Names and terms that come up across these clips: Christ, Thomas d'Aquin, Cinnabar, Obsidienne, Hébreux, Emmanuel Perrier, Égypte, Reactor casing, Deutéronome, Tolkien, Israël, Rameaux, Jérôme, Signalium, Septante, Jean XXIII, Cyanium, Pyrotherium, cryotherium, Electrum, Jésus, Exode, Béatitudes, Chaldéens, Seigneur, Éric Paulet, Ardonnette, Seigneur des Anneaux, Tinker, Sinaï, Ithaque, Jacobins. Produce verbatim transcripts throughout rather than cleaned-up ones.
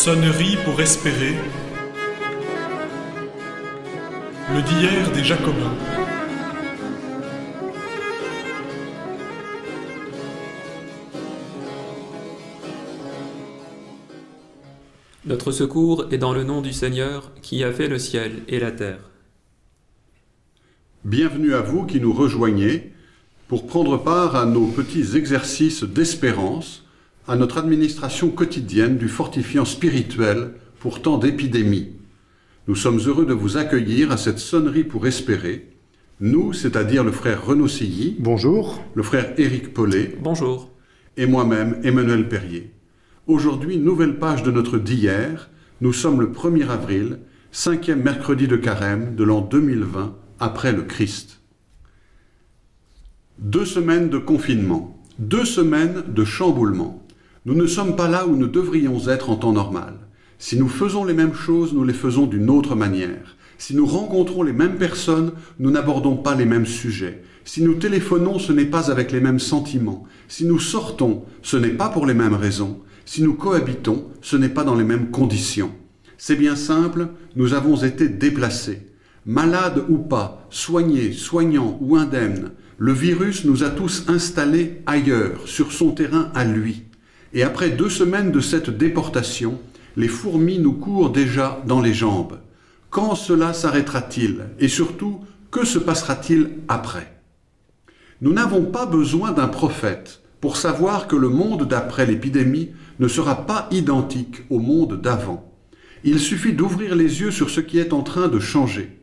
Sonnerie pour espérer. Le d'hier des Jacobins. Notre secours est dans le nom du Seigneur qui a fait le ciel et la terre. Bienvenue à vous qui nous rejoignez pour prendre part à nos petits exercices d'espérance, à notre administration quotidienne du fortifiant spirituel pour tant d'épidémies. Nous sommes heureux de vous accueillir à cette sonnerie pour espérer. Nous, c'est-à-dire le frère Renaud Silly. Bonjour. Le frère Éric Paulet. Bonjour. Et moi-même, Emmanuel Perrier. Aujourd'hui, nouvelle page de notre d'hier. Nous sommes le premier avril, cinquième mercredi de carême de l'an deux mille vingt, après le Christ. Deux semaines de confinement, deux semaines de chamboulement. Nous ne sommes pas là où nous devrions être en temps normal. Si nous faisons les mêmes choses, nous les faisons d'une autre manière. Si nous rencontrons les mêmes personnes, nous n'abordons pas les mêmes sujets. Si nous téléphonons, ce n'est pas avec les mêmes sentiments. Si nous sortons, ce n'est pas pour les mêmes raisons. Si nous cohabitons, ce n'est pas dans les mêmes conditions. C'est bien simple, nous avons été déplacés. Malades ou pas, soignés, soignants ou indemnes, le virus nous a tous installés ailleurs, sur son terrain à lui. Et après deux semaines de cette déportation, les fourmis nous courent déjà dans les jambes. Quand cela s'arrêtera-t-il? Et surtout, que se passera-t-il après? Nous n'avons pas besoin d'un prophète pour savoir que le monde d'après l'épidémie ne sera pas identique au monde d'avant. Il suffit d'ouvrir les yeux sur ce qui est en train de changer.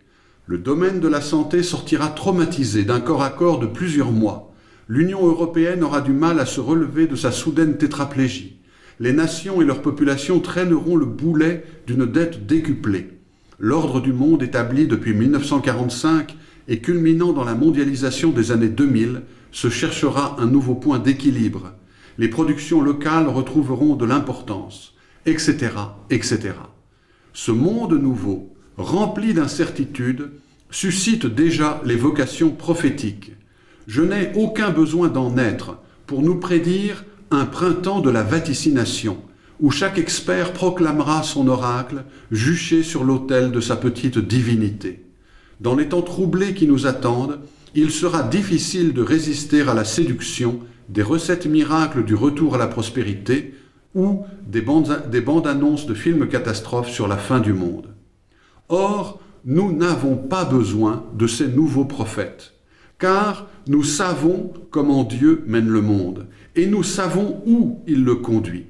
Le domaine de la santé sortira traumatisé d'un corps à corps de plusieurs mois. L'Union européenne aura du mal à se relever de sa soudaine tétraplégie. Les nations et leurs populations traîneront le boulet d'une dette décuplée. L'ordre du monde établi depuis mille neuf cent quarante-cinq et culminant dans la mondialisation des années deux mille se cherchera un nouveau point d'équilibre. Les productions locales retrouveront de l'importance, et cetera, et cetera. Ce monde nouveau, rempli d'incertitudes, suscite déjà les vocations prophétiques. Je n'ai aucun besoin d'en être pour nous prédire un printemps de la vaticination, où chaque expert proclamera son oracle, juché sur l'autel de sa petite divinité. Dans les temps troublés qui nous attendent, il sera difficile de résister à la séduction des recettes miracles du retour à la prospérité ou des bandes, des bandes annonces de films catastrophes sur la fin du monde. Or, nous n'avons pas besoin de ces nouveaux prophètes. Car nous savons comment Dieu mène le monde, et nous savons où il le conduit.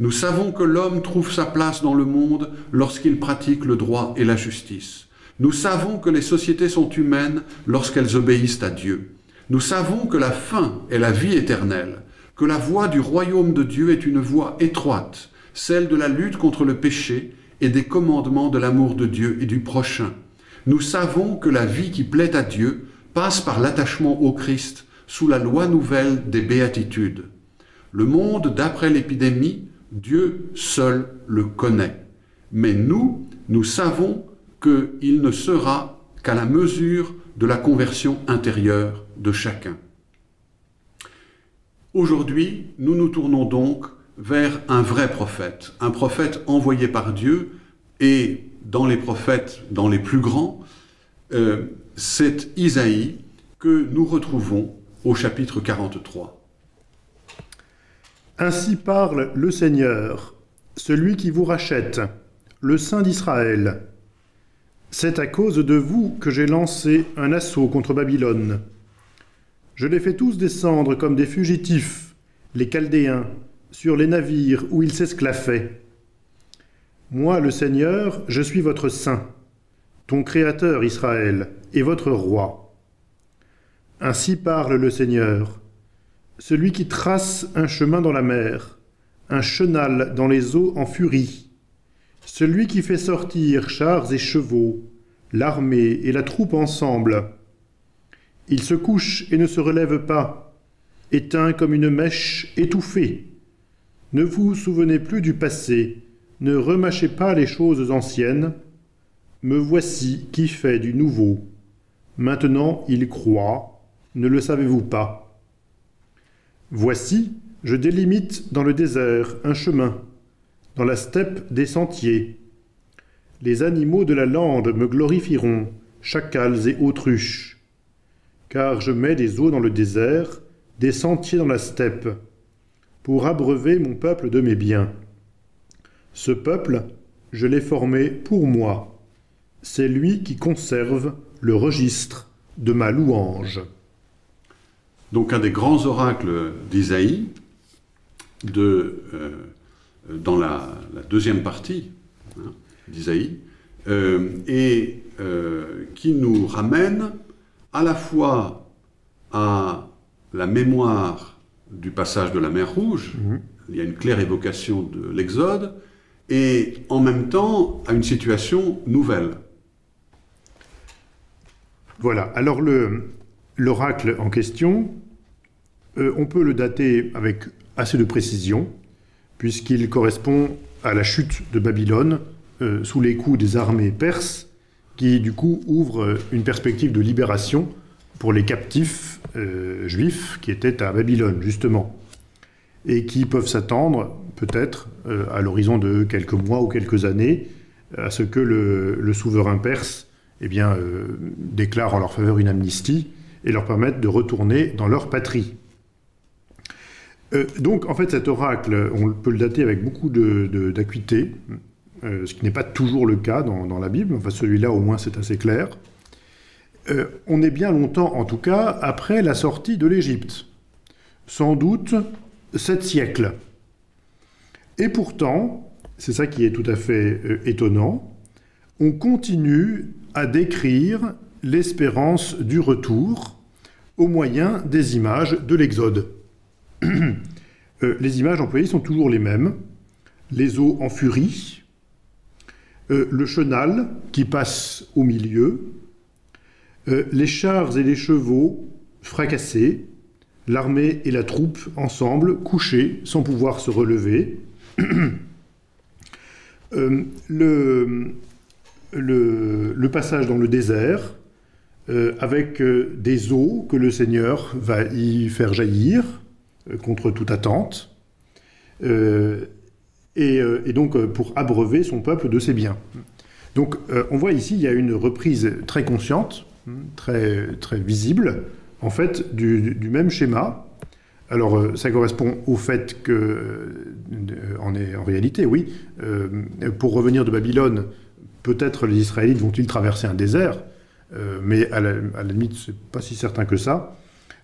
Nous savons que l'homme trouve sa place dans le monde lorsqu'il pratique le droit et la justice. Nous savons que les sociétés sont humaines lorsqu'elles obéissent à Dieu. Nous savons que la fin est la vie éternelle, que la voie du royaume de Dieu est une voie étroite, celle de la lutte contre le péché et des commandements de l'amour de Dieu et du prochain. Nous savons que la vie qui plaît à Dieu passe par l'attachement au Christ sous la loi nouvelle des Béatitudes. Le monde d'après l'épidémie, Dieu seul le connaît. Mais nous, nous savons qu'il ne sera qu'à la mesure de la conversion intérieure de chacun. Aujourd'hui, nous nous tournons donc vers un vrai prophète, un prophète envoyé par Dieu, et dans les prophètes, dans les plus grands, euh, c'est Isaïe que nous retrouvons au chapitre quarante-trois. « Ainsi parle le Seigneur, celui qui vous rachète, le Saint d'Israël. C'est à cause de vous que j'ai lancé un assaut contre Babylone. Je les fais tous descendre comme des fugitifs, les Chaldéens, sur les navires où ils s'esclaffaient. Moi, le Seigneur, je suis votre Saint, ton Créateur Israël, et votre roi. Ainsi parle le Seigneur, celui qui trace un chemin dans la mer, un chenal dans les eaux en furie, celui qui fait sortir chars et chevaux, l'armée et la troupe ensemble. Il se couche et ne se relève pas, éteint comme une mèche étouffée. Ne vous souvenez plus du passé, ne remâchez pas les choses anciennes. Me voici qui fait du nouveau. Maintenant il croît, ne le savez-vous pas? Voici, je délimite dans le désert un chemin, dans la steppe des sentiers. Les animaux de la lande me glorifieront, chacals et autruches. Car je mets des eaux dans le désert, des sentiers dans la steppe, pour abreuver mon peuple de mes biens. Ce peuple, je l'ai formé pour moi. C'est lui qui conserve le registre de ma louange. » Donc un des grands oracles d'Isaïe, de, euh, dans la, la deuxième partie hein, d'Isaïe, euh, et euh, qui nous ramène à la fois à la mémoire du passage de la mer Rouge, mmh. il y a une claire évocation de l'Exode, et en même temps à une situation nouvelle. Voilà, alors l'oracle en question, euh, on peut le dater avec assez de précision, puisqu'il correspond à la chute de Babylone, euh, sous les coups des armées perses, qui du coup ouvre une perspective de libération pour les captifs euh, juifs qui étaient à Babylone, justement, et qui peuvent s'attendre, peut-être, euh, à l'horizon de quelques mois ou quelques années, à ce que le, le souverain perse eh bien, euh, déclare en leur faveur une amnistie et leur permette de retourner dans leur patrie. Euh, donc, en fait, cet oracle, on peut le dater avec beaucoup d'acuité, Euh, ce qui n'est pas toujours le cas dans, dans la Bible, enfin celui-là au moins c'est assez clair. Euh, on est bien longtemps, en tout cas, après la sortie de l'Égypte. Sans doute sept siècles. Et pourtant, c'est ça qui est tout à fait euh, étonnant, on continue à décrire l'espérance du retour au moyen des images de l'Exode. euh, les images employées sont toujours les mêmes. Les eaux en furie, Euh, le chenal qui passe au milieu, euh, les chars et les chevaux fracassés, l'armée et la troupe ensemble, couchés, sans pouvoir se relever. euh, le, le, le passage dans le désert, euh, avec euh, des eaux que le Seigneur va y faire jaillir, euh, contre toute attente. Euh, Et, et donc pour abreuver son peuple de ses biens. Donc on voit ici, il y a une reprise très consciente, très, très visible, en fait, du, du même schéma. Alors ça correspond au fait que, en, est, en réalité, oui, pour revenir de Babylone, peut-être les Israélites vont-ils traverser un désert, mais à la, à la limite, c'est pas si certain que ça.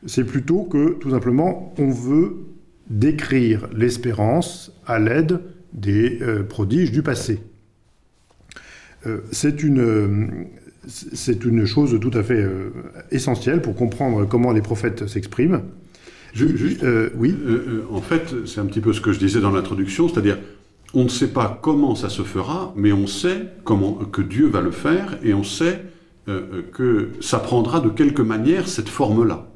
C'est plutôt que, tout simplement, on veut décrire l'espérance à l'aide des euh, prodiges du passé. Euh, c'est une, euh, c'est une chose tout à fait euh, essentielle pour comprendre comment les prophètes s'expriment. Juste, euh, oui. Euh, en fait, c'est un petit peu ce que je disais dans l'introduction, c'est-à-dire on ne sait pas comment ça se fera, mais on sait comment, que Dieu va le faire, et on sait euh, que ça prendra de quelque manière cette forme-là.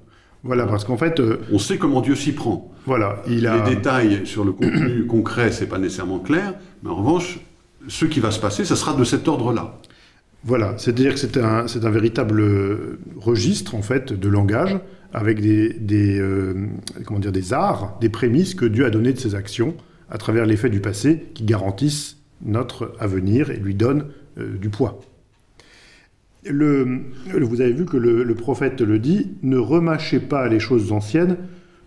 Voilà, parce qu'en fait... Euh, on sait comment Dieu s'y prend. Voilà, il a... Les détails sur le contenu concret, ce n'est pas nécessairement clair, mais en revanche, ce qui va se passer, ça sera de cet ordre-là. Voilà, c'est-à-dire que c'est un, un véritable registre, en fait, de langage, avec des, des, euh, comment dire, des arts, des prémices que Dieu a données de ses actions, à travers les faits du passé, qui garantissent notre avenir et lui donnent euh, du poids. Le, vous avez vu que le, le prophète le dit, « Ne remâchez pas les choses anciennes,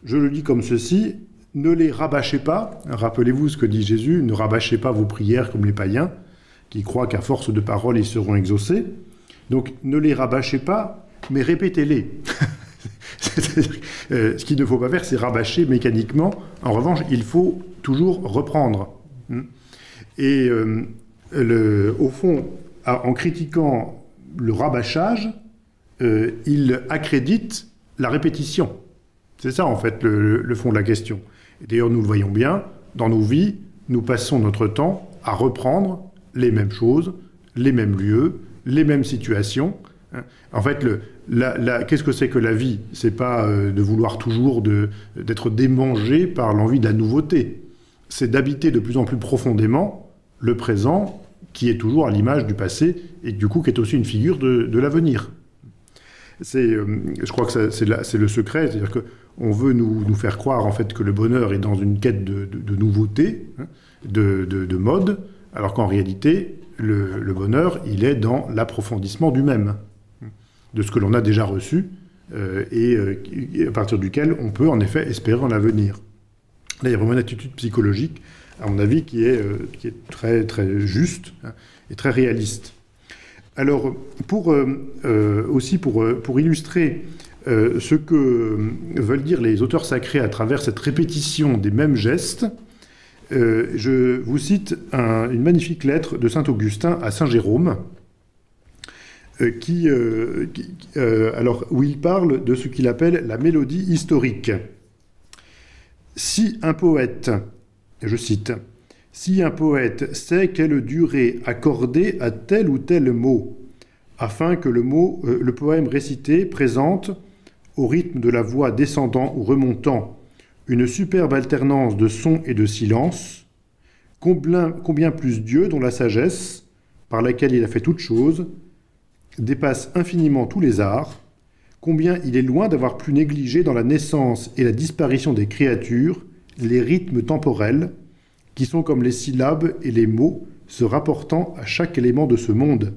je le dis comme ceci, ne les rabâchez pas. » Rappelez-vous ce que dit Jésus, « Ne rabâchez pas vos prières comme les païens, qui croient qu'à force de paroles, ils seront exaucés. » Donc, ne les rabâchez pas, mais répétez-les. euh, ce qu'il ne faut pas faire, c'est rabâcher mécaniquement. En revanche, il faut toujours reprendre. Et euh, le, au fond, en critiquant le rabâchage, euh, il accrédite la répétition. C'est ça, en fait, le, le fond de la question. D'ailleurs, nous le voyons bien, dans nos vies, nous passons notre temps à reprendre les mêmes choses, les mêmes lieux, les mêmes situations. Hein. En fait, qu'est-ce que c'est que la vie? C'est pas euh, de vouloir toujours d'être démangé par l'envie de la nouveauté. C'est d'habiter de plus en plus profondément le présent, qui est toujours à l'image du passé, et du coup qui est aussi une figure de, de l'avenir. c'est, je crois que c'est le secret, c'est-à-dire qu'on veut nous, nous faire croire en fait que le bonheur est dans une quête de, de, de nouveauté, de, de, de mode, alors qu'en réalité, le, le bonheur, il est dans l'approfondissement du même, de ce que l'on a déjà reçu, euh, et, et à partir duquel on peut en effet espérer en l'avenir. Là, il y a vraiment une attitude psychologique, à mon avis, qui est, euh, qui est très, très juste hein, et très réaliste. Alors, pour, euh, euh, aussi pour, pour illustrer euh, ce que veulent dire les auteurs sacrés à travers cette répétition des mêmes gestes, euh, je vous cite un, une magnifique lettre de saint Augustin à saint Jérôme, euh, qui, euh, qui, euh, alors, où il parle de ce qu'il appelle la mélodie historique. « Si un poète, je cite, « si un poète sait quelle durée accorder à tel ou tel mot, afin que le, mot, euh, le poème récité présente, au rythme de la voix descendant ou remontant, une superbe alternance de sons et de silence, combien, combien plus Dieu, dont la sagesse, par laquelle il a fait toute chose, dépasse infiniment tous les arts, combien il est loin d'avoir pu négliger dans la naissance et la disparition des créatures les rythmes temporels, qui sont comme les syllabes et les mots se rapportant à chaque élément de ce monde,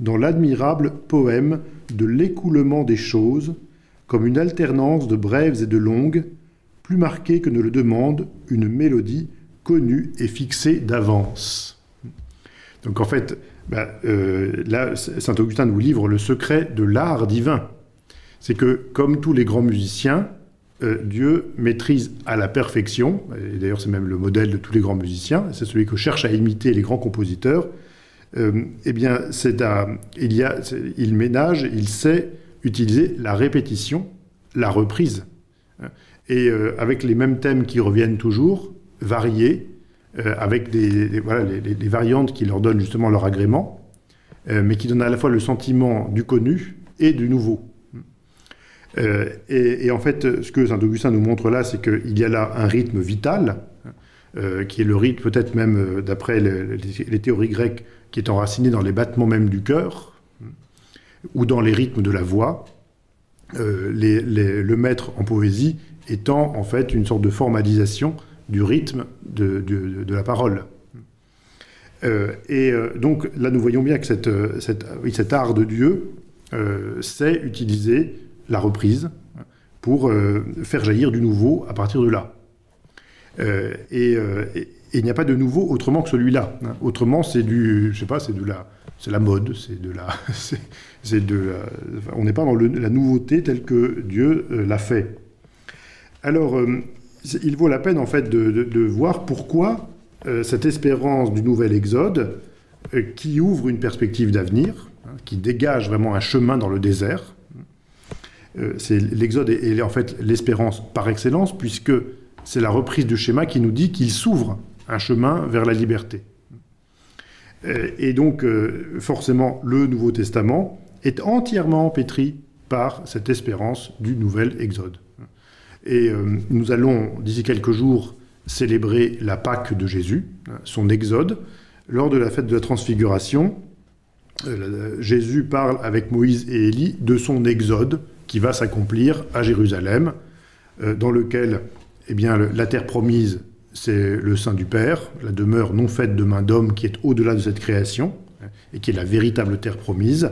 dans l'admirable poème de l'écoulement des choses, comme une alternance de brèves et de longues, plus marquée que ne le demande une mélodie connue et fixée d'avance. » Donc en fait, ben, euh, là, saint Augustin nous livre le secret de l'art divin. C'est que, comme tous les grands musiciens, euh, Dieu maîtrise à la perfection, et d'ailleurs c'est même le modèle de tous les grands musiciens, c'est celui que cherchent à imiter les grands compositeurs, euh, eh bien, c'est à, il, y a, il ménage, il sait utiliser la répétition, la reprise, et euh, avec les mêmes thèmes qui reviennent toujours, variés, euh, avec des, des, voilà, les, les variantes qui leur donnent justement leur agrément, euh, mais qui donnent à la fois le sentiment du connu et du nouveau. Euh, et, et en fait, ce que saint Augustin nous montre là, c'est qu'il y a là un rythme vital, euh, qui est le rythme peut-être même, d'après les, les théories grecques, qui est enraciné dans les battements même du cœur, ou dans les rythmes de la voix, euh, les, les, le maître en poésie étant en fait une sorte de formalisation du rythme de, de, de la parole. Euh, et donc là, nous voyons bien que cette, cette, oui, cet art de Dieu euh, sait utiliser la reprise, pour euh, faire jaillir du nouveau à partir de là. Euh, et, euh, et, et il n'y a pas de nouveau autrement que celui-là. Hein. Autrement, c'est du, je sais pas, c'est de la, c'est la mode, c'est de la, c'est de la, enfin, on n'est pas dans le, la nouveauté telle que Dieu euh, l'a fait. Alors, euh, il vaut la peine en fait de, de, de voir pourquoi euh, cette espérance du nouvel Exode, euh, qui ouvre une perspective d'avenir, hein, qui dégage vraiment un chemin dans le désert. L'Exode est, est en fait l'espérance par excellence, puisque c'est la reprise du schéma qui nous dit qu'il s'ouvre un chemin vers la liberté. Et donc, forcément, le Nouveau Testament est entièrement pétri par cette espérance du nouvel Exode. Et nous allons, d'ici quelques jours, célébrer la Pâques de Jésus, son Exode. Lors de la fête de la Transfiguration, Jésus parle avec Moïse et Élie de son Exode, qui va s'accomplir à Jérusalem, euh, dans lequel eh bien, le, la terre promise, c'est le sein du Père, la demeure non faite de main d'homme qui est au-delà de cette création, et qui est la véritable terre promise,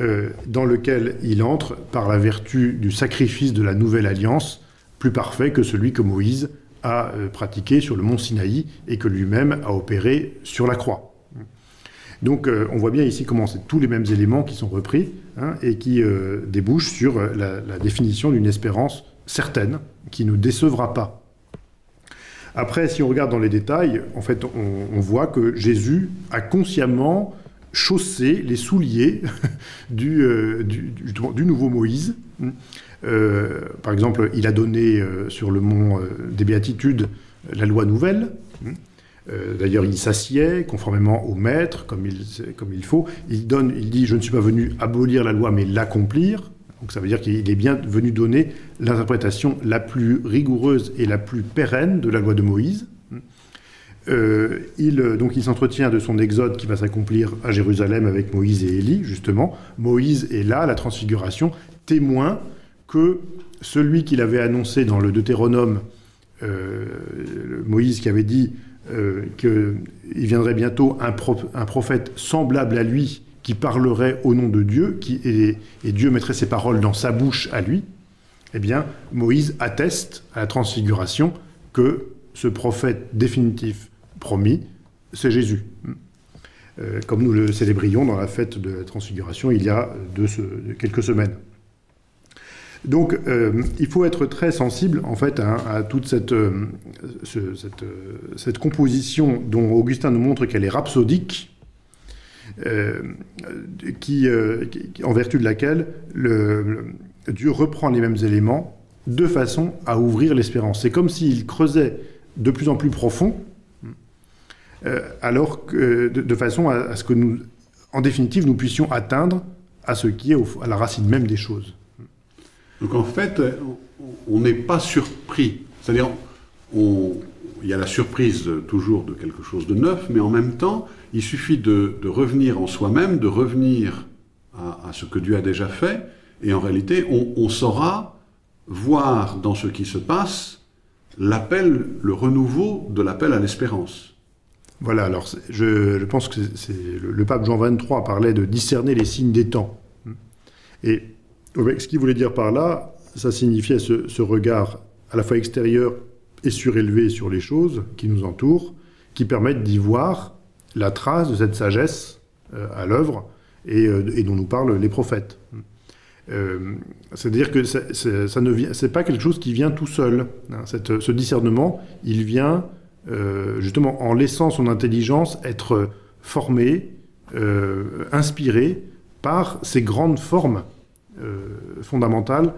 euh, dans lequel il entre par la vertu du sacrifice de la nouvelle alliance, plus parfait que celui que Moïse a euh, pratiqué sur le mont Sinaï et que lui-même a opéré sur la croix. Donc euh, on voit bien ici comment c'est tous les mêmes éléments qui sont repris hein, et qui euh, débouchent sur la, la définition d'une espérance certaine qui ne décevra pas. Après, si on regarde dans les détails, en fait, on, on voit que Jésus a consciemment chaussé les souliers du, euh, du, du, du nouveau Moïse. Euh, par exemple, il a donné euh, sur le mont euh, des Béatitudes la loi nouvelle. D'ailleurs, il s'assied conformément au maître, comme il, comme il faut. Il, donne, il dit « Je ne suis pas venu abolir la loi, mais l'accomplir ». Donc ça veut dire qu'il est bien venu donner l'interprétation la plus rigoureuse et la plus pérenne de la loi de Moïse. Euh, il, donc il s'entretient de son exode qui va s'accomplir à Jérusalem avec Moïse et Élie, justement. Moïse est là, la transfiguration, témoin que celui qu'il avait annoncé dans le Deutéronome, euh, Moïse qui avait dit euh, qu'il viendrait bientôt un, pro un prophète semblable à lui qui parlerait au nom de Dieu qui, et, et Dieu mettrait ses paroles dans sa bouche à lui, eh bien Moïse atteste à la transfiguration que ce prophète définitif promis, c'est Jésus. Euh, comme nous le célébrions dans la fête de la Transfiguration il y a deux, quelques semaines. Donc, euh, il faut être très sensible, en fait, à, à toute cette, euh, ce, cette, euh, cette composition dont Augustin nous montre qu'elle est rhapsodique, euh, qui, euh, qui, en vertu de laquelle le, le, Dieu reprend les mêmes éléments de façon à ouvrir l'espérance. C'est comme s'il creusait de plus en plus profond, euh, alors que, de, de façon à, à ce que nous, en définitive, nous puissions atteindre à ce qui est au, à la racine même des choses. Donc en fait, on n'est pas surpris. C'est-à-dire, il y a la surprise toujours de quelque chose de neuf, mais en même temps, il suffit de, de revenir en soi-même, de revenir à, à ce que Dieu a déjà fait, et en réalité, on, on saura voir dans ce qui se passe l'appel, le renouveau de l'appel à l'espérance. Voilà, alors je, je pense que c'est, le, le pape Jean vingt-trois parlait de discerner les signes des temps. Et ce qu'il voulait dire par là, ça signifiait ce, ce regard à la fois extérieur et surélevé sur les choses qui nous entourent, qui permettent d'y voir la trace de cette sagesse euh, à l'œuvre et, et dont nous parlent les prophètes. Euh, C'est-à-dire que ça, ça, ça ne pas quelque chose qui vient tout seul. Hein, cette, ce discernement, il vient euh, justement en laissant son intelligence être formée, euh, inspirée par ces grandes formes Euh, fondamentales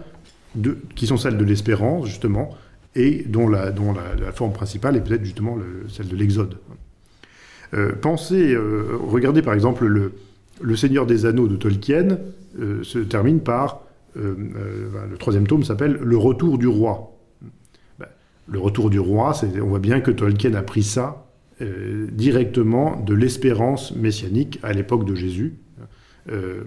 de, qui sont celles de l'espérance, justement, et dont la, dont la, la forme principale est peut-être justement le, celle de l'Exode. Euh, pensez, euh, regardez par exemple le, le Seigneur des Anneaux de Tolkien, euh, se termine par, euh, euh, le troisième tome s'appelle « Le retour du roi ». Ben, le retour du roi, on voit bien que Tolkien a pris ça euh, directement de l'espérance messianique à l'époque de Jésus. Euh,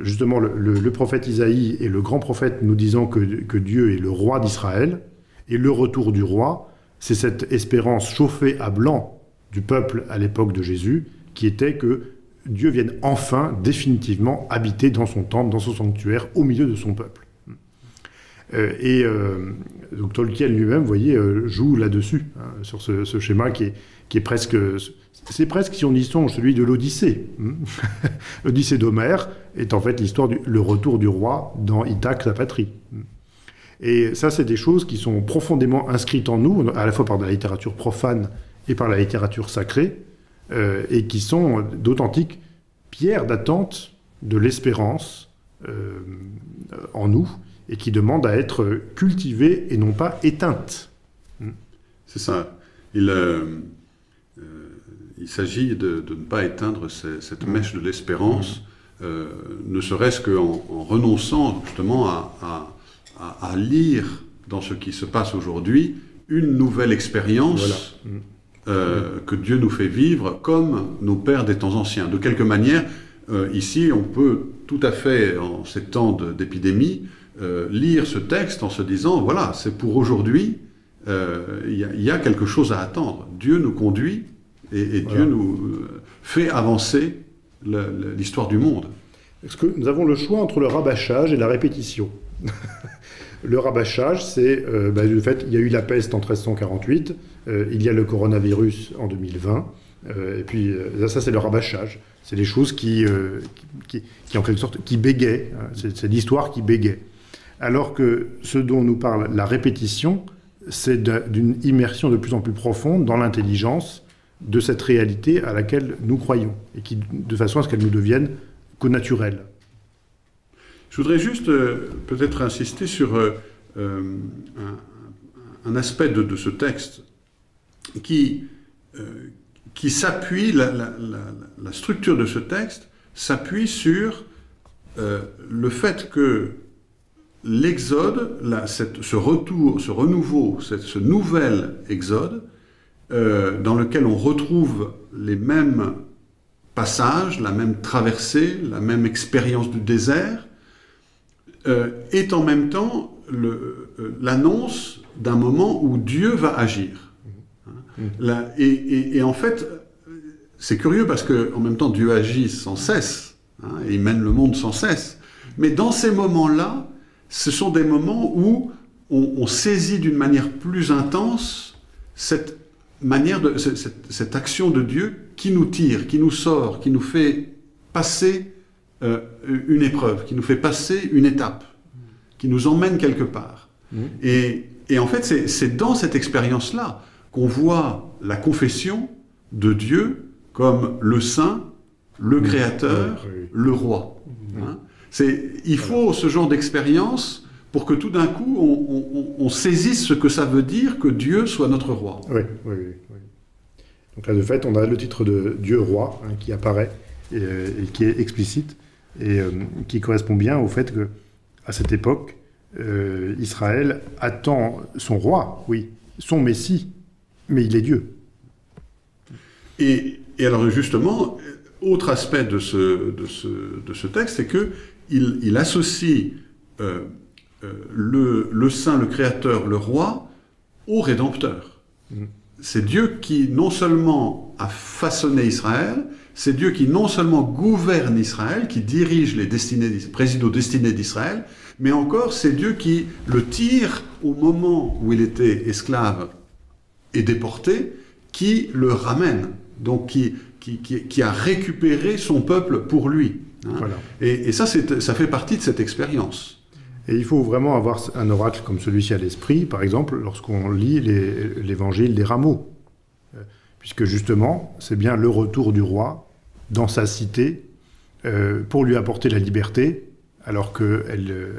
Justement, le, le, le prophète Isaïe est le grand prophète nous disant que, que Dieu est le roi d'Israël, et le retour du roi, c'est cette espérance chauffée à blanc du peuple à l'époque de Jésus, qui était que Dieu vienne enfin, définitivement, habiter dans son temple, dans son sanctuaire, au milieu de son peuple. Euh, et euh, donc Tolkien lui-même, vous voyez, euh, joue là-dessus, hein, sur ce, ce schéma qui est, qui est presque... C'est presque, si on y songe, celui de l'Odyssée. L'Odyssée d'Homère est en fait l'histoire du le retour du roi dans Ithaque, sa patrie. Et ça, c'est des choses qui sont profondément inscrites en nous, à la fois par de la littérature profane et par la littérature sacrée, euh, et qui sont d'authentiques pierres d'attente de l'espérance euh, en nous, et qui demandent à être cultivées et non pas éteintes. C'est ça. Il... Euh... Il s'agit de, de ne pas éteindre ces, cette mèche de l'espérance, euh, ne serait-ce qu'en en renonçant justement à, à, à lire dans ce qui se passe aujourd'hui une nouvelle expérience voilà. euh, mmh. que Dieu nous fait vivre comme nos pères des temps anciens. De quelque manière, euh, ici, on peut tout à fait, en ces temps d'épidémie, euh, lire ce texte en se disant, voilà, c'est pour aujourd'hui, euh, y, y a quelque chose à attendre. Dieu nous conduit Et, et voilà. Dieu nous fait avancer l'histoire du monde. Parce que nous avons le choix entre le rabâchage et la répétition. Le rabâchage, c'est... Euh, bah, le fait, il y a eu la peste en mille trois cent quarante-huit, euh, il y a le coronavirus en deux mille vingt, euh, et puis euh, ça, c'est le rabâchage. C'est des choses qui, euh, qui, qui, qui, en quelque sorte, qui bégaient. Hein. C'est l'histoire qui bégait. Alors que ce dont nous parle la répétition, c'est d'une immersion de plus en plus profonde dans l'intelligence, de cette réalité à laquelle nous croyons, et qui, de façon à ce qu'elle nous devienne connaturelle. Je voudrais juste euh, peut-être insister sur euh, un, un aspect de, de ce texte qui, euh, qui s'appuie, la, la, la, la structure de ce texte s'appuie sur euh, le fait que l'Exode, ce retour, ce renouveau, cette, ce nouvel Exode, euh, dans lequel on retrouve les mêmes passages, la même traversée, la même expérience du désert, euh, est en même temps l'annonce d'un moment où Dieu va agir. La, et, et, et en fait, c'est curieux parce qu'en même temps, Dieu agit sans cesse, hein, et il mène le monde sans cesse. Mais dans ces moments-là, ce sont des moments où on, on saisit d'une manière plus intense cette, manière de, cette, cette action de Dieu qui nous tire, qui nous sort, qui nous fait passer euh, une épreuve, qui nous fait passer une étape, qui nous emmène quelque part. Mmh. Et, et en fait, c'est dans cette expérience-là qu'on voit la confession de Dieu comme le Saint, le Créateur, oui, oui. le Roi. Mmh. Hein? Il faut ce genre d'expérience pour que tout d'un coup, on, on, on saisisse ce que ça veut dire que Dieu soit notre Roi. Oui, oui, oui. Donc là, de fait, on a le titre de Dieu Roi hein, qui apparaît et, euh, et qui est explicite et euh, qui correspond bien au fait que, à cette époque, euh, Israël attend son Roi, oui, son Messie, mais il est Dieu. Et, et alors justement, autre aspect de ce, de ce, de ce texte, c'est que il, il associe euh, euh, le, le Saint, le Créateur, le Roi, au Rédempteur. Mmh. C'est Dieu qui non seulement a façonné Israël, c'est Dieu qui non seulement gouverne Israël, qui dirige les destinées, préside aux destinées d'Israël, mais encore c'est Dieu qui le tire au moment où il était esclave et déporté, qui le ramène, donc qui, qui, qui, qui a récupéré son peuple pour lui. Hein. Voilà. Et, et ça, ça fait partie de cette expérience. Et il faut vraiment avoir un oracle comme celui-ci à l'esprit, par exemple, lorsqu'on lit l'évangile des Rameaux. Puisque justement, c'est bien le retour du roi dans sa cité euh, pour lui apporter la liberté, alors qu'elle euh,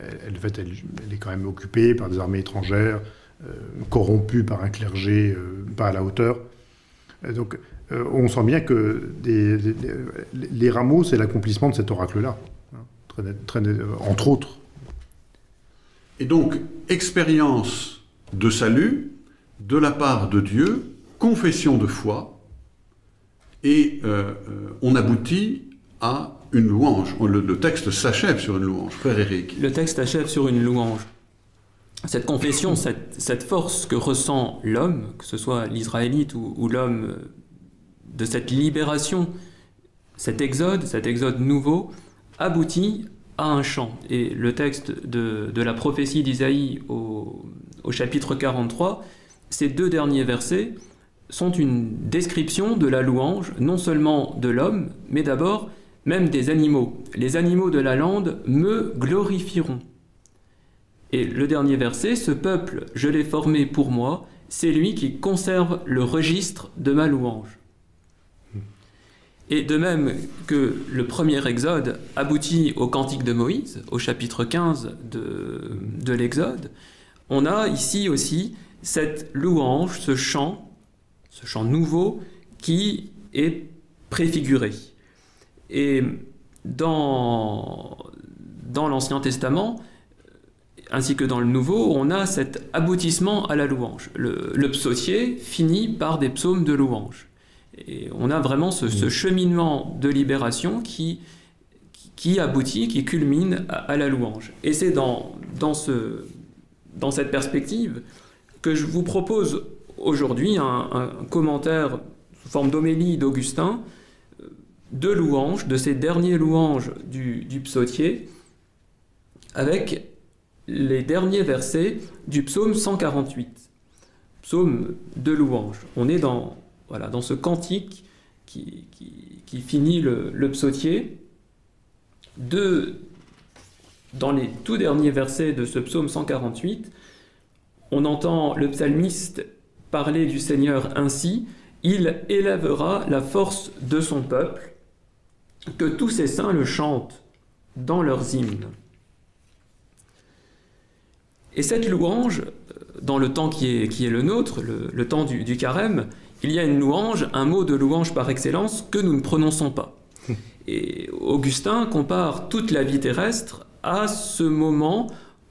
elle, elle, elle, elle est quand même occupée par des armées étrangères, Euh, corrompu par un clergé euh, pas à la hauteur. Euh, donc euh, on sent bien que des, des, des, les rameaux, c'est l'accomplissement de cet oracle-là, hein, très, très, entre autres. Et donc, expérience de salut de la part de Dieu, confession de foi, et euh, on aboutit à une louange. Le, le texte s'achève sur une louange, frère Éric. Le texte s'achève sur une louange. Cette confession, cette, cette force que ressent l'homme, que ce soit l'Israélite ou, ou l'homme, de cette libération, cet exode, cet exode nouveau, aboutit à un chant. Et le texte de, de la prophétie d'Isaïe au, au chapitre quarante-trois, ces deux derniers versets sont une description de la louange, non seulement de l'homme, mais d'abord même des animaux. Les animaux de la lande me glorifieront. Et le dernier verset, « Ce peuple, je l'ai formé pour moi, c'est lui qui conserve le registre de ma louange. » Et de même que le premier Exode aboutit au cantique de Moïse, au chapitre quinze de, de l'Exode, on a ici aussi cette louange, ce chant, ce chant nouveau, qui est préfiguré. Et dans, dans l'Ancien Testament, ainsi que dans le Nouveau, on a cet aboutissement à la louange. Le, le psautier finit par des psaumes de louange. Et on a vraiment ce, ce cheminement de libération qui, qui aboutit, qui culmine à, à la louange. Et c'est dans, dans, ce, dans cette perspective que je vous propose aujourd'hui un, un commentaire sous forme d'homélie d'Augustin, de louanges, de ces derniers louanges du, du psautier, avec les derniers versets du psaume cent quarante-huit, psaume de louange. On est dans, voilà, dans ce cantique qui, qui, qui finit le, le psautier. De, dans les tout derniers versets de ce psaume cent quarante-huit, on entend le psalmiste parler du Seigneur ainsi, « Il élèvera la force de son peuple, que tous ses saints le chantent dans leurs hymnes. » Et cette louange, dans le temps qui est, qui est le nôtre, le, le temps du, du carême, il y a une louange, un mot de louange par excellence que nous ne prononçons pas. Et Augustin compare toute la vie terrestre à ce moment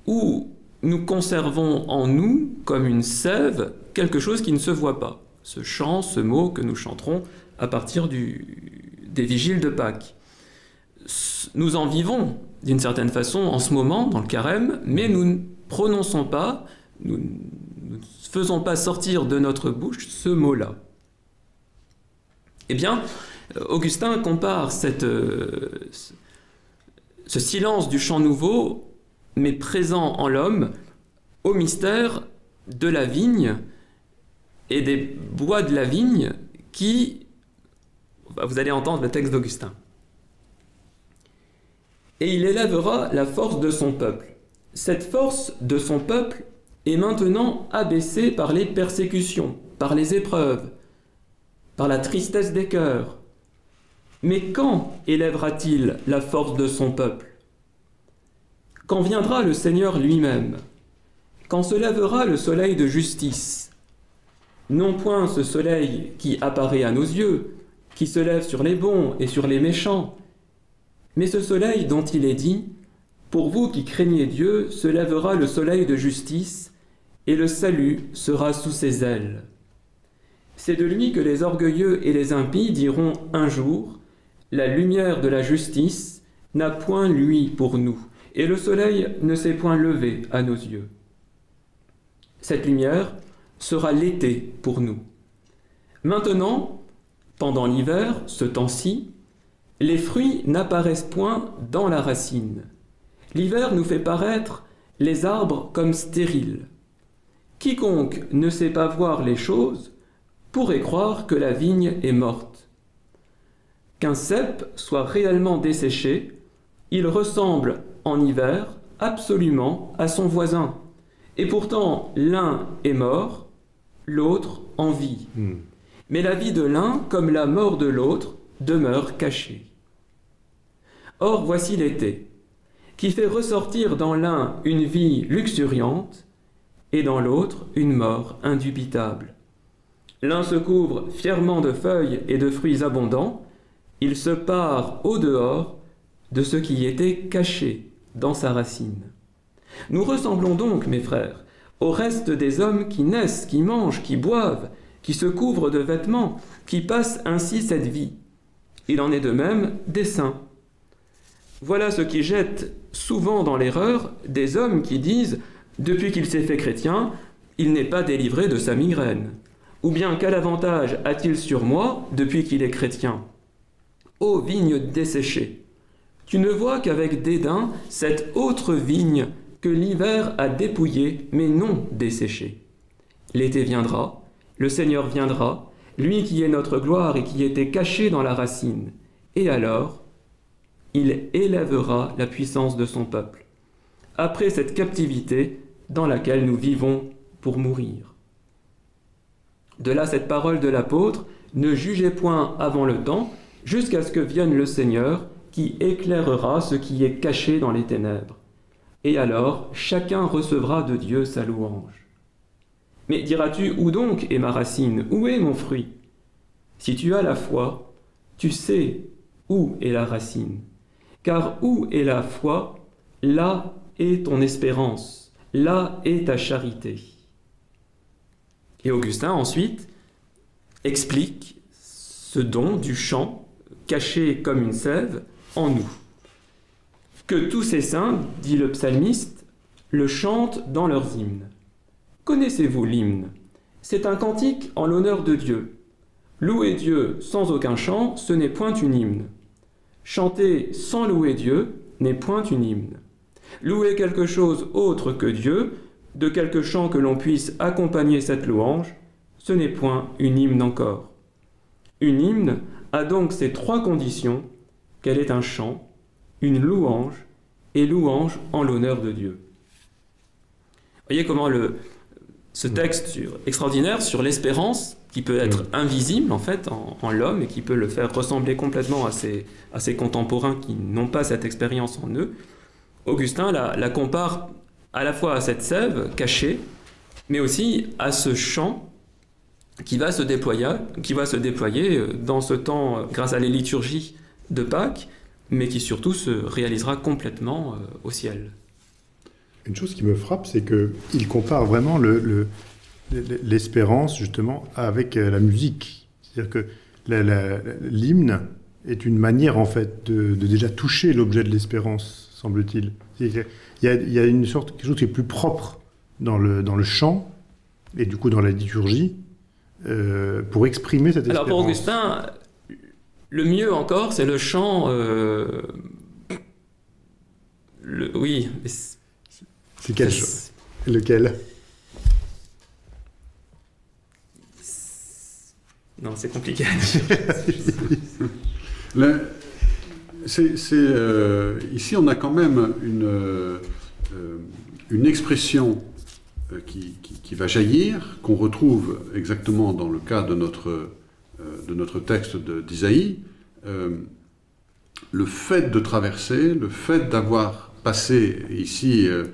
où nous conservons en nous, comme une sève, quelque chose qui ne se voit pas. ce chant, ce mot que nous chanterons à partir du, des vigiles de Pâques. Nous en vivons d'une certaine façon en ce moment, dans le carême, mais nous ne prononçons pas, nous ne faisons pas sortir de notre bouche ce mot-là. Eh bien, Augustin compare cette, euh, ce silence du chant nouveau, mais présent en l'homme, au mystère de la vigne et des bois de la vigne qui... Vous allez entendre le texte d'Augustin. Et il élèvera la force de son peuple. Cette force de son peuple est maintenant abaissée par les persécutions, par les épreuves, par la tristesse des cœurs. Mais quand élèvera-t-il la force de son peuple? Quand viendra le Seigneur lui-même? Quand se lèvera le soleil de justice? Non point ce soleil qui apparaît à nos yeux, qui se lève sur les bons et sur les méchants, mais ce soleil dont il est dit, « Pour vous qui craignez Dieu, se lèvera le soleil de justice, et le salut sera sous ses ailes. » C'est de lui que les orgueilleux et les impies diront un jour, « La lumière de la justice n'a point lui pour nous, et le soleil ne s'est point levé à nos yeux. » Cette lumière sera l'été pour nous. Maintenant, pendant l'hiver, ce temps-ci, les fruits n'apparaissent point dans la racine. L'hiver nous fait paraître les arbres comme stériles. Quiconque ne sait pas voir les choses pourrait croire que la vigne est morte. Qu'un cep soit réellement desséché, il ressemble en hiver absolument à son voisin. Et pourtant l'un est mort, l'autre en vie. Mmh. Mais la vie de l'un, comme la mort de l'autre, demeure cachée. Or voici l'été, qui fait ressortir dans l'un une vie luxuriante et dans l'autre une mort indubitable. L'un se couvre fièrement de feuilles et de fruits abondants, il se pare au dehors de ce qui était caché dans sa racine. Nous ressemblons donc, mes frères, au reste des hommes qui naissent, qui mangent, qui boivent, qui se couvrent de vêtements, qui passent ainsi cette vie. Il en est de même des saints. Voilà ce qui jette souvent dans l'erreur des hommes qui disent « Depuis qu'il s'est fait chrétien, il n'est pas délivré de sa migraine. » Ou bien « Quel avantage a-t-il sur moi depuis qu'il est chrétien ?» Ô vigne desséchée, tu ne vois qu'avec dédain cette autre vigne que l'hiver a dépouillée mais non desséchée. L'été viendra, le Seigneur viendra, lui qui est notre gloire et qui était caché dans la racine. Et alors, il élèvera la puissance de son peuple, après cette captivité dans laquelle nous vivons pour mourir. De là cette parole de l'apôtre, « Ne jugez point avant le temps, jusqu'à ce que vienne le Seigneur, qui éclairera ce qui est caché dans les ténèbres. Et alors, chacun recevra de Dieu sa louange. » Mais diras-tu, où donc est ma racine? Où est mon fruit? Si tu as la foi, tu sais où est la racine. Car où est la foi, là est ton espérance, là est ta charité. Et Augustin, ensuite, explique ce don du chant, caché comme une sève, en nous. Que tous ces saints, dit le psalmiste, le chantent dans leurs hymnes. Connaissez-vous l'hymne? C'est un cantique en l'honneur de Dieu. Louer Dieu sans aucun chant, ce n'est point une hymne. Chanter sans louer Dieu n'est point une hymne. Louer quelque chose autre que Dieu, de quelque chant que l'on puisse accompagner cette louange, ce n'est point une hymne encore. Une hymne a donc ces trois conditions, qu'elle est un chant, une louange et louange en l'honneur de Dieu. Voyez comment le... Ce texte sur, extraordinaire sur l'espérance qui peut être invisible en fait en, en l'homme et qui peut le faire ressembler complètement à ses, à ses contemporains qui n'ont pas cette expérience en eux, Augustin la, la compare à la fois à cette sève cachée, mais aussi à ce chant qui va se déployer, qui va se déployer dans ce temps grâce à les liturgies de Pâques, mais qui surtout se réalisera complètement au ciel. Une chose qui me frappe, c'est qu'il compare vraiment le, le, l'espérance, justement, avec la musique. C'est-à-dire que l'hymne est une manière, en fait, de, de déjà toucher l'objet de l'espérance, semble-t-il. Il y a, il y a une sorte, quelque chose qui est plus propre dans le, dans le chant, et du coup dans la liturgie, euh, pour exprimer cette espérance. Alors pour Augustin, le mieux encore, c'est le chant... Euh... Le... Oui. C'est quel chant ? Lequel ? Non, c'est compliqué. Le... c'est, c'est, euh... Ici, on a quand même une, euh, une expression qui, qui, qui va jaillir, qu'on retrouve exactement dans le cas de notre... de notre texte d'Isaïe, euh, le fait de traverser, le fait d'avoir passé, ici euh,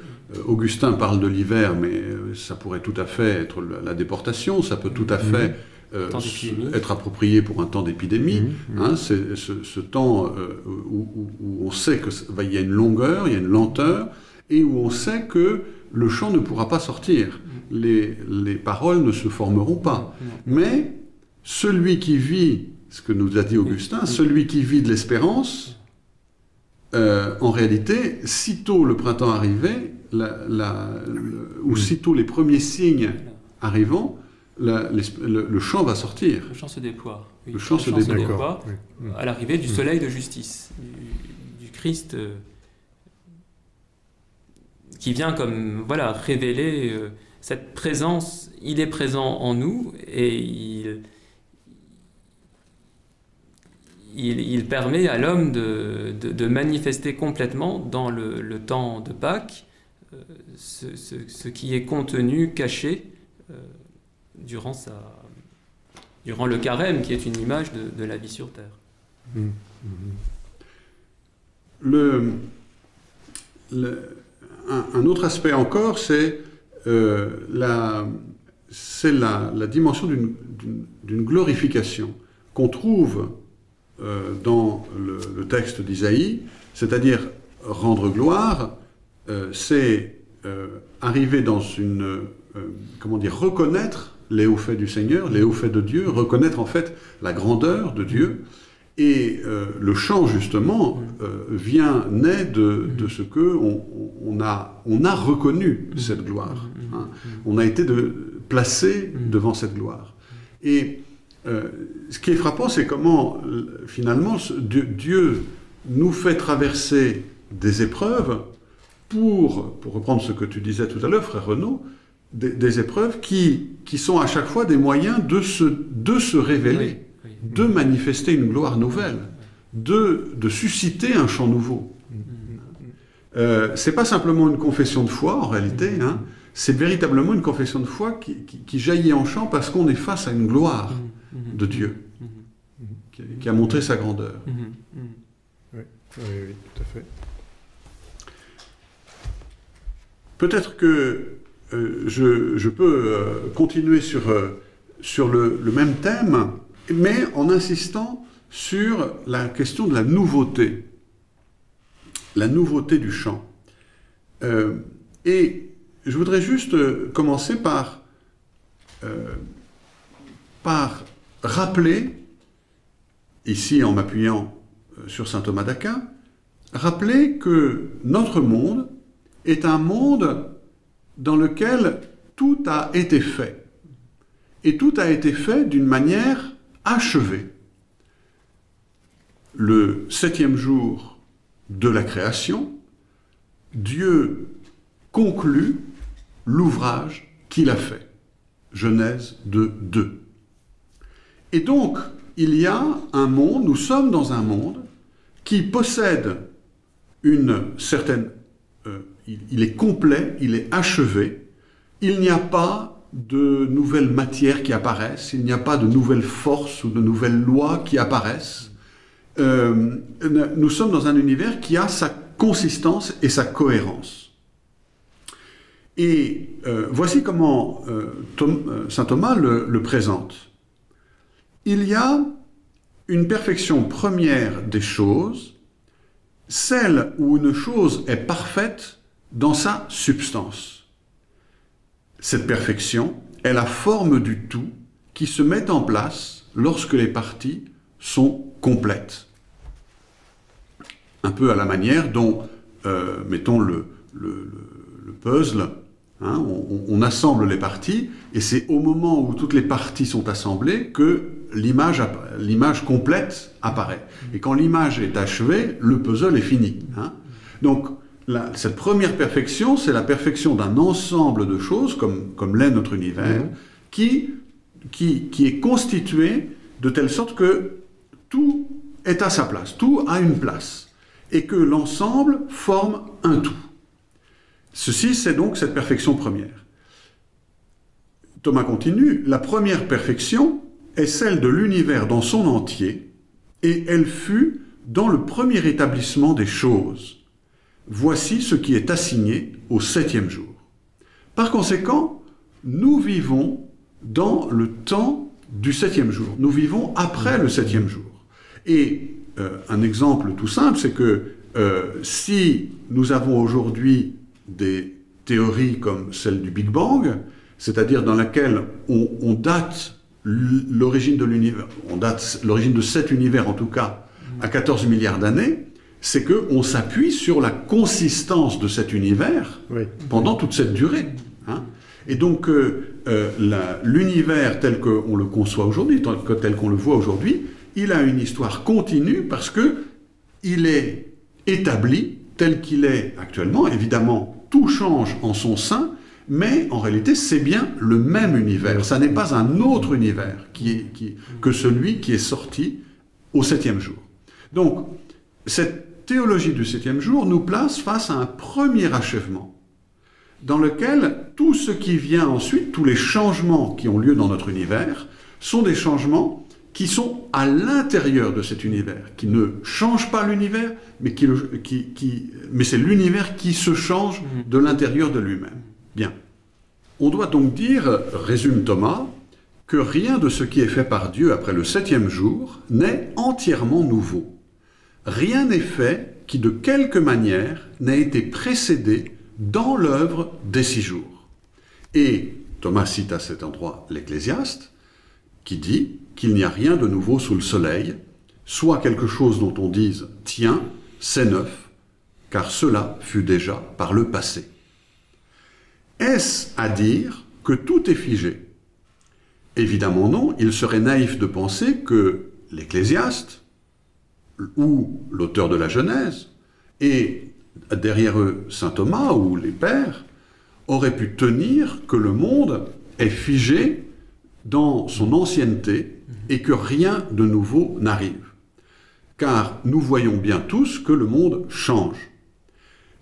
Augustin parle de l'hiver, mais ça pourrait tout à fait être la déportation, ça peut tout à fait euh, être approprié pour un temps d'épidémie, mmh, hein, c'est ce, ce temps euh, où, où, où on sait qu'il bah, y a une longueur, il y a une lenteur, et où on sait que le chant ne pourra pas sortir, les, les paroles ne se formeront pas, mais celui qui vit, ce que nous a dit Augustin, celui qui vit de l'espérance, euh, en réalité, sitôt le printemps arrivé, la, la, le, ou sitôt les premiers signes arrivant, la, les, le, le champ va sortir. Le champ se déploie. Oui, le champ se, se déploie à l'arrivée du soleil de justice, du, du Christ euh, qui vient comme, voilà, révéler euh, cette présence. Il est présent en nous et il... Il, il permet à l'homme de, de, de manifester complètement dans le, le temps de Pâques euh, ce, ce, ce qui est contenu, caché, euh, durant, sa, durant le carême, qui est une image de, de la vie sur Terre. Mmh. Mmh. Le, le, un, un autre aspect encore, c'est euh, la, la, la dimension d'une glorification qu'on trouve dans le, le texte d'Isaïe, c'est-à-dire rendre gloire, euh, c'est euh, arriver dans une, euh, comment dire, reconnaître les hauts faits du Seigneur, les hauts faits de Dieu, reconnaître en fait la grandeur de Dieu, et euh, le chant justement euh, vient, naît de, de ce que on, on, a, on a reconnu cette gloire, hein. On a été de, placé devant cette gloire. Et Euh, ce qui est frappant, c'est comment, finalement, Dieu, Dieu nous fait traverser des épreuves pour, pour reprendre ce que tu disais tout à l'heure, frère Renaud, des, des épreuves qui, qui sont à chaque fois des moyens de se, de se révéler, oui, oui, de manifester une gloire nouvelle, de, de susciter un chant nouveau. Euh, c'est pas simplement une confession de foi, en réalité, hein, c'est véritablement une confession de foi qui, qui, qui jaillit en chant parce qu'on est face à une gloire de Dieu, qui, qui a montré sa grandeur. Oui, oui, oui, tout à fait. Peut-être que euh, je, je peux euh, continuer sur, euh, sur le, le même thème, mais en insistant sur la question de la nouveauté, la nouveauté du chant. Euh, et je voudrais juste euh, commencer par, euh, par rappeler, ici en m'appuyant sur saint Thomas d'Aquin, rappeler que notre monde est un monde dans lequel tout a été fait. Et tout a été fait d'une manière achevée. Le septième jour de la création, Dieu conclut l'ouvrage qu'il a fait. Genèse deux, deux. Et donc, il y a un monde, nous sommes dans un monde qui possède une certaine... Euh, il, il est complet, il est achevé, il n'y a pas de nouvelles matières qui apparaissent, il n'y a pas de nouvelles forces ou de nouvelles lois qui apparaissent. Euh, nous sommes dans un univers qui a sa consistance et sa cohérence. Et euh, voici comment euh, Tom, euh, saint Thomas le, le présente. Il y a une perfection première des choses, celle où une chose est parfaite dans sa substance. Cette perfection, est la forme du tout qui se met en place lorsque les parties sont complètes. Un peu à la manière dont, euh, mettons, le, le, le puzzle, hein, on, on assemble les parties, et c'est au moment où toutes les parties sont assemblées que l'image l'image complète apparaît. Et quand l'image est achevée, le puzzle est fini. Hein. Donc, la, cette première perfection, c'est la perfection d'un ensemble de choses, comme, comme l'est notre univers, mmh. qui, qui, qui est constitué de telle sorte que tout est à sa place, tout a une place, et que l'ensemble forme un tout. Ceci, c'est donc cette perfection première. Thomas continue, la première perfection est celle de l'univers dans son entier, et elle fut dans le premier établissement des choses. Voici ce qui est assigné au septième jour. Par conséquent, nous vivons dans le temps du septième jour. Nous vivons après le septième jour. Et euh, un exemple tout simple, c'est que euh, si nous avons aujourd'hui des théories comme celle du Big Bang, c'est-à-dire dans laquelle on, on date l'origine de l'univers, on date l'origine de cet univers en tout cas, à quatorze milliards d'années, c'est qu'on s'appuie sur la consistance de cet univers oui. pendant toute cette durée. Hein. Et donc, euh, euh, l'univers tel qu'on le conçoit aujourd'hui, tel qu'on le voit aujourd'hui, il a une histoire continue parce que il est établi tel qu'il est actuellement. Évidemment, tout change en son sein, mais en réalité, c'est bien le même univers. Ça n'est pas un autre univers qui est, qui, que celui qui est sorti au septième jour. Donc, cette théologie du septième jour nous place face à un premier achèvement dans lequel tout ce qui vient ensuite, tous les changements qui ont lieu dans notre univers, sont des changements qui sont à l'intérieur de cet univers, qui ne changent pas l'univers, mais, qui, qui, qui, mais c'est l'univers qui se change de l'intérieur de lui-même. Bien. On doit donc dire, résume Thomas, que rien de ce qui est fait par Dieu après le septième jour n'est entièrement nouveau. Rien n'est fait qui, de quelque manière, n'a été précédé dans l'œuvre des six jours. Et Thomas cite à cet endroit l'Ecclésiaste, qui dit qu'il n'y a rien de nouveau sous le soleil, soit quelque chose dont on dise « Tiens, c'est neuf », car cela fut déjà par le passé. Est-ce à dire que tout est figé? Évidemment non, il serait naïf de penser que l'Ecclésiaste, ou l'auteur de la Genèse, et derrière eux saint Thomas ou les pères, auraient pu tenir que le monde est figé dans son ancienneté et que rien de nouveau n'arrive. Car nous voyons bien tous que le monde change.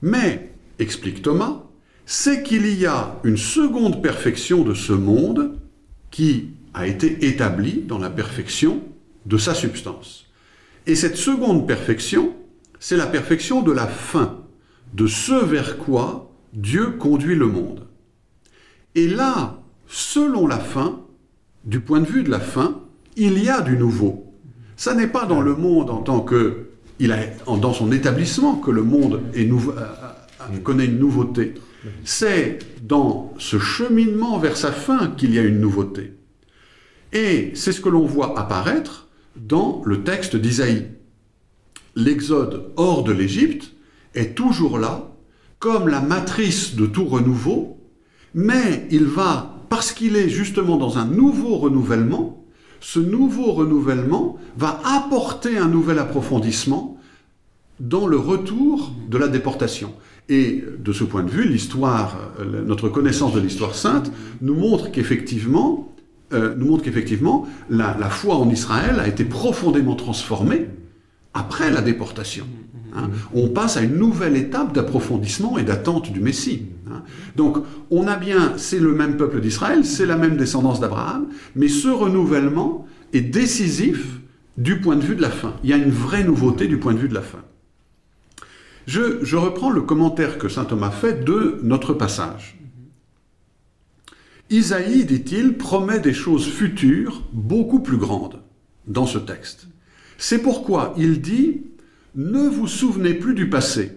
Mais, explique Thomas, c'est qu'il y a une seconde perfection de ce monde qui a été établie dans la perfection de sa substance. Et cette seconde perfection, c'est la perfection de la fin, de ce vers quoi Dieu conduit le monde. Et là, selon la fin, du point de vue de la fin, il y a du nouveau. Ça n'est pas dans le monde en tant que, il a, dans son établissement que le monde est nouveau, connaît une nouveauté. C'est dans ce cheminement vers sa fin qu'il y a une nouveauté. Et c'est ce que l'on voit apparaître dans le texte d'Isaïe. L'exode hors de l'Égypte est toujours là, comme la matrice de tout renouveau, mais il va, parce qu'il est justement dans un nouveau renouvellement, ce nouveau renouvellement va apporter un nouvel approfondissement dans le retour de la déportation. Et de ce point de vue, l'histoire, notre connaissance de l'histoire sainte nous montre qu'effectivement, euh, nous montre qu'effectivement, la, la foi en Israël a été profondément transformée après la déportation. Hein. On passe à une nouvelle étape d'approfondissement et d'attente du Messie. Hein. Donc, on a bien, c'est le même peuple d'Israël, c'est la même descendance d'Abraham, mais ce renouvellement est décisif du point de vue de la fin. Il y a une vraie nouveauté du point de vue de la fin. Je, je reprends le commentaire que saint Thomas fait de notre passage. Isaïe, dit-il, promet des choses futures beaucoup plus grandes dans ce texte. C'est pourquoi il dit « Ne vous souvenez plus du passé ».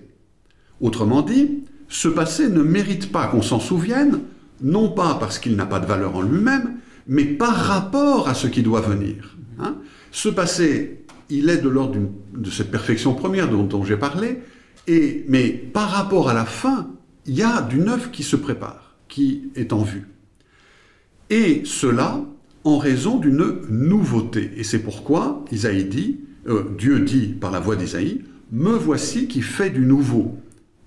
Autrement dit, ce passé ne mérite pas qu'on s'en souvienne, non pas parce qu'il n'a pas de valeur en lui-même, mais par rapport à ce qui doit venir. Hein? Ce passé, il est de l'ordre de cette perfection première dont, dont j'ai parlé, et, mais par rapport à la fin, il y a du neuf qui se prépare, qui est en vue. Et cela en raison d'une nouveauté. Et c'est pourquoi Isaïe dit, euh, Dieu dit par la voix d'Isaïe, « Me voici qui fait du nouveau ».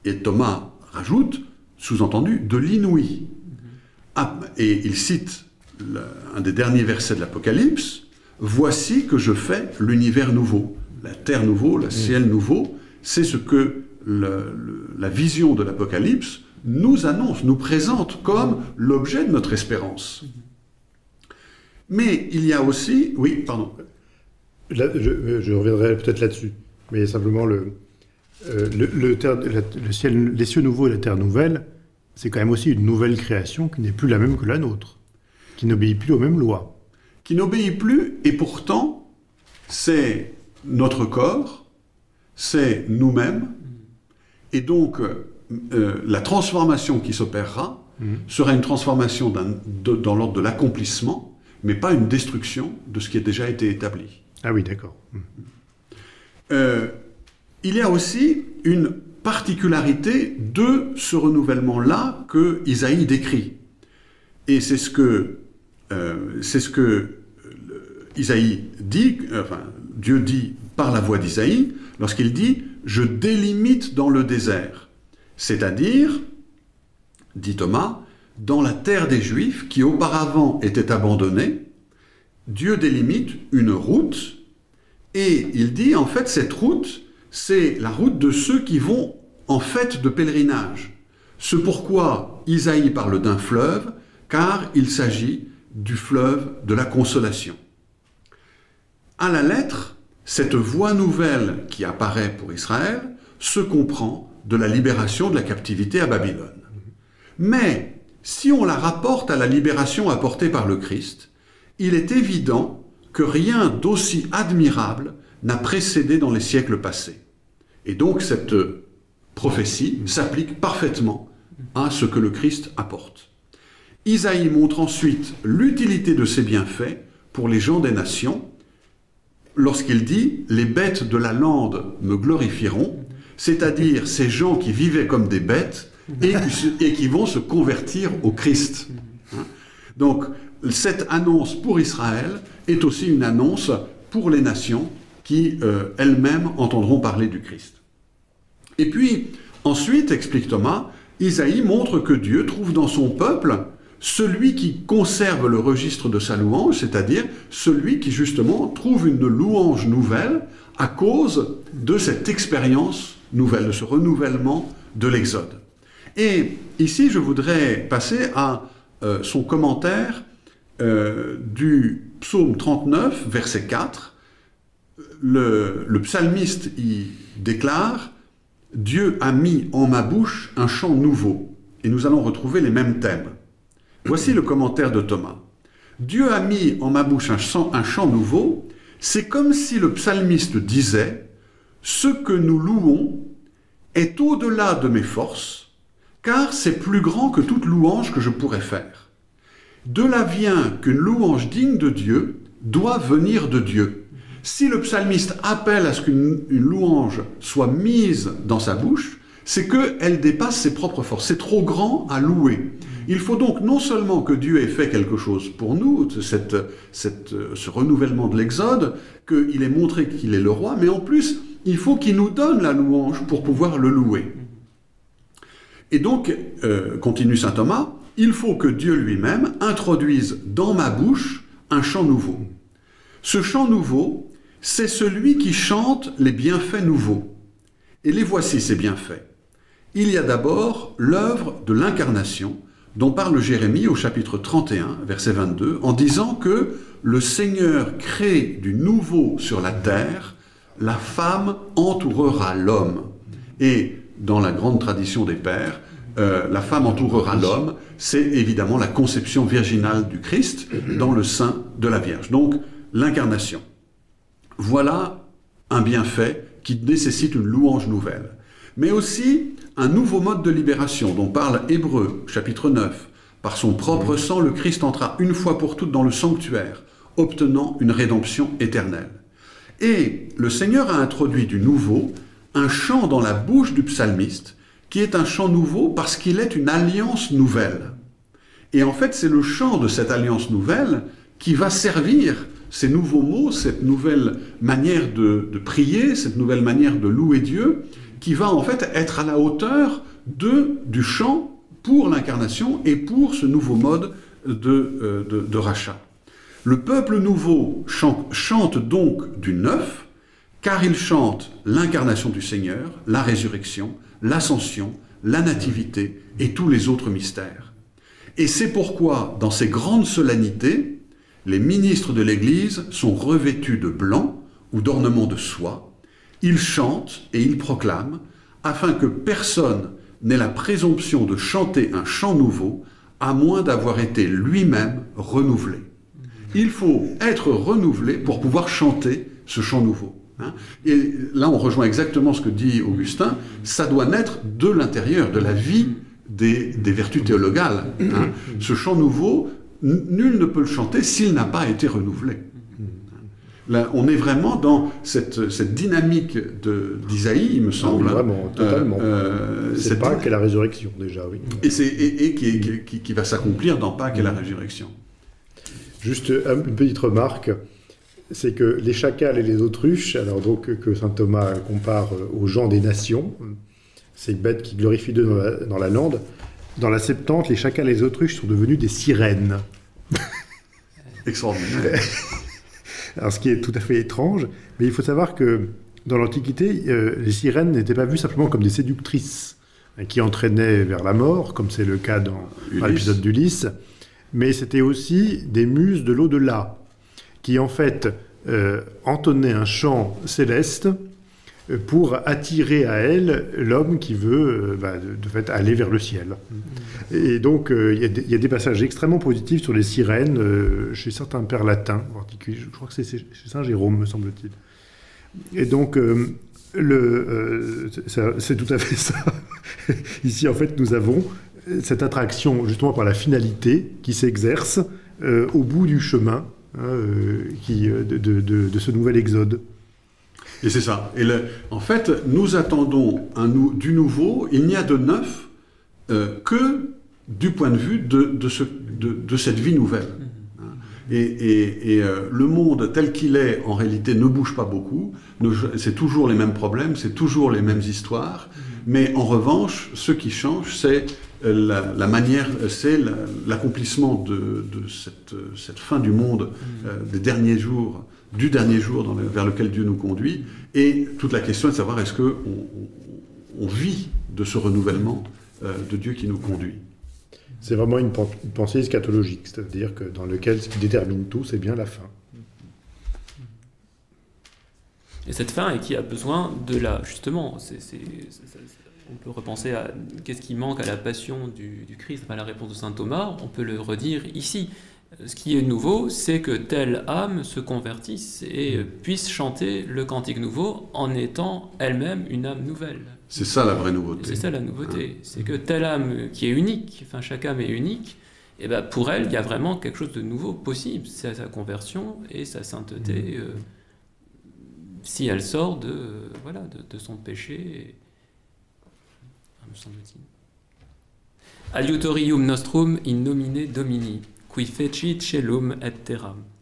Et Thomas rajoute, sous-entendu, de l'inouï. Ah, et il cite le, un des derniers versets de l'Apocalypse, « Voici que je fais l'univers nouveau, la terre nouveau, le ciel nouveau ». C'est ce que le, le, la vision de l'Apocalypse nous annonce, nous présente comme l'objet de notre espérance. Mais il y a aussi... Oui, pardon. Là, je, je reviendrai peut-être là-dessus, mais simplement le... Euh, le, le, terre, la, le ciel, les cieux nouveaux et la terre nouvelle, c'est quand même aussi une nouvelle création qui n'est plus la même que la nôtre, qui n'obéit plus aux mêmes lois. Qui n'obéit plus, et pourtant, c'est notre corps, c'est nous-mêmes, et donc euh, la transformation qui s'opérera mmh. sera une transformation d'un, de, dans l'ordre de l'accomplissement, mais pas une destruction de ce qui a déjà été établi. Ah oui, d'accord. Mmh. Euh, Il y a aussi une particularité de ce renouvellement-là que Isaïe décrit. Et c'est ce que, euh, c'est ce que Isaïe dit, enfin, Dieu dit par la voix d'Isaïe, lorsqu'il dit « Je délimite dans le désert », c'est-à-dire, dit Thomas, dans la terre des Juifs qui auparavant était abandonnée, Dieu délimite une route, et il dit en fait cette route, c'est la route de ceux qui vont en fête de pèlerinage. C'est pourquoi Isaïe parle d'un fleuve, car il s'agit du fleuve de la consolation. À la lettre, cette voie nouvelle qui apparaît pour Israël se comprend de la libération de la captivité à Babylone. Mais si on la rapporte à la libération apportée par le Christ, il est évident que rien d'aussi admirable n'a précédé dans les siècles passés. Et donc cette prophétie s'applique parfaitement à ce que le Christ apporte. Isaïe montre ensuite l'utilité de ces bienfaits pour les gens des nations, lorsqu'il dit « Les bêtes de la lande me glorifieront », c'est-à-dire ces gens qui vivaient comme des bêtes et qui, et qui vont se convertir au Christ. Donc cette annonce pour Israël est aussi une annonce pour les nations qui euh, elles-mêmes entendront parler du Christ. Et puis, ensuite, explique Thomas, Isaïe montre que Dieu trouve dans son peuple celui qui conserve le registre de sa louange, c'est-à-dire celui qui, justement, trouve une louange nouvelle à cause de cette expérience nouvelle, de ce renouvellement de l'Exode. Et ici, je voudrais passer à euh, son commentaire euh, du psaume trente-neuf, verset quatre, Le, le psalmiste y déclare « Dieu a mis en ma bouche un chant nouveau » et nous allons retrouver les mêmes thèmes. Voici le commentaire de Thomas. « Dieu a mis en ma bouche un chant, un chant nouveau, c'est comme si le psalmiste disait « Ce que nous louons est au-delà de mes forces, car c'est plus grand que toute louange que je pourrais faire. De là vient qu'une louange digne de Dieu doit venir de Dieu. » Si le psalmiste appelle à ce qu'une louange soit mise dans sa bouche, c'est qu'elle dépasse ses propres forces. C'est trop grand à louer. Il faut donc non seulement que Dieu ait fait quelque chose pour nous, cette, cette, ce renouvellement de l'Exode, qu'il ait montré qu'il est le roi, mais en plus, il faut qu'il nous donne la louange pour pouvoir le louer. Et donc, euh, continue saint Thomas, « Il faut que Dieu lui-même introduise dans ma bouche un chant nouveau. Ce chant nouveau, c'est celui qui chante les bienfaits nouveaux. Et les voici, ces bienfaits. Il y a d'abord l'œuvre de l'incarnation, dont parle Jérémie au chapitre trente et un, verset vingt-deux, en disant que « Le Seigneur crée du nouveau sur la terre, la femme entourera l'homme. » Et dans la grande tradition des pères, euh, la femme entourera l'homme, c'est évidemment la conception virginale du Christ dans le sein de la Vierge. Donc, l'incarnation. Voilà un bienfait qui nécessite une louange nouvelle. Mais aussi un nouveau mode de libération dont parle Hébreux, chapitre neuf, Par son propre sang, le Christ entra une fois pour toutes dans le sanctuaire, obtenant une rédemption éternelle. Et le Seigneur a introduit du nouveau un chant dans la bouche du psalmiste, qui est un chant nouveau parce qu'il est une alliance nouvelle. Et en fait, c'est le chant de cette alliance nouvelle qui va servir ces nouveaux mots, cette nouvelle manière de, de prier, cette nouvelle manière de louer Dieu, qui va en fait être à la hauteur de, du chant pour l'incarnation et pour ce nouveau mode de, euh, de, de rachat. Le peuple nouveau chante, chante donc du neuf, car il chante l'incarnation du Seigneur, la résurrection, l'ascension, la nativité et tous les autres mystères. Et c'est pourquoi, dans ces grandes solennités, les ministres de l'Église sont revêtus de blanc ou d'ornements de soie. Ils chantent et ils proclament, afin que personne n'ait la présomption de chanter un chant nouveau, à moins d'avoir été lui-même renouvelé. Il faut être renouvelé pour pouvoir chanter ce chant nouveau. Et là, on rejoint exactement ce que dit Augustin, ça doit naître de l'intérieur, de la vie des, des vertus théologales. Ce chant nouveau, nul ne peut le chanter s'il n'a pas été renouvelé. Là, on est vraiment dans cette, cette dynamique d'Isaïe, il me semble. Oui, vraiment, totalement. Euh, c'est cette... Pâques et la résurrection, déjà, oui. Et, et, et qui, qui, qui, qui va s'accomplir dans Pâques et la résurrection. Juste une petite remarque, c'est que les chacals et les autruches, alors donc que saint Thomas compare aux gens des nations, ces bêtes qui glorifient Dieu dans la, dans la lande, dans la Septante, les chacals et les autruches sont devenus des sirènes. Extraordinaire. Alors, ce qui est tout à fait étrange, mais il faut savoir que dans l'Antiquité, euh, les sirènes n'étaient pas vues simplement comme des séductrices hein, qui entraînaient vers la mort, comme c'est le cas dans, dans l'épisode d'Ulysse, mais c'était aussi des muses de l'au-delà, qui en fait euh, entonnaient un chant céleste pour attirer à elle l'homme qui veut euh, bah, de fait aller vers le ciel. Et donc il euh, y, y a des passages extrêmement positifs sur les sirènes euh, chez certains pères latins, en particulier, je crois que c'est chez saint Jérôme, me semble-t-il. Et donc euh, euh, c'est tout à fait ça. Ici en fait nous avons cette attraction justement par la finalité qui s'exerce euh, au bout du chemin hein, euh, qui, de, de, de, de ce nouvel exode. Et c'est ça. Et le, en fait, nous attendons un, du nouveau, il n'y a de neuf euh, que du point de vue de, de, ce, de, de cette vie nouvelle. Et, et, et euh, le monde tel qu'il est, en réalité, ne bouge pas beaucoup. C'est toujours les mêmes problèmes, c'est toujours les mêmes histoires. Mais en revanche, ce qui change, c'est la, la manière, c'est l'accomplissement de, de cette, cette fin du monde, euh, des derniers jours, du dernier jour dans le, vers lequel Dieu nous conduit, et toute la question est de savoir est-ce qu'on on, on vit de ce renouvellement euh, de Dieu qui nous conduit. C'est vraiment une, une pensée eschatologique, c'est-à-dire que dans lequel ce qui détermine tout, c'est bien la fin. Et cette fin et qui a besoin de la... Justement, c'est, c'est, c'est, c'est, on peut repenser à qu'est-ce qui manque à la passion du, du Christ, à la réponse de saint Thomas, on peut le redire ici. Ce qui est nouveau, c'est que telle âme se convertisse et puisse chanter le cantique nouveau en étant elle-même une âme nouvelle. C'est ça la vraie nouveauté. C'est ça la nouveauté. Hein? C'est que telle âme qui est unique, enfin chaque âme est unique, et ben pour elle, il y a vraiment quelque chose de nouveau possible. C'est sa conversion et sa sainteté, euh, si elle sort de, euh, voilà, de, de son péché, et... me semble-t-il. Adiutorium nostrum in nomine Domini. Qui fecit celum et terram.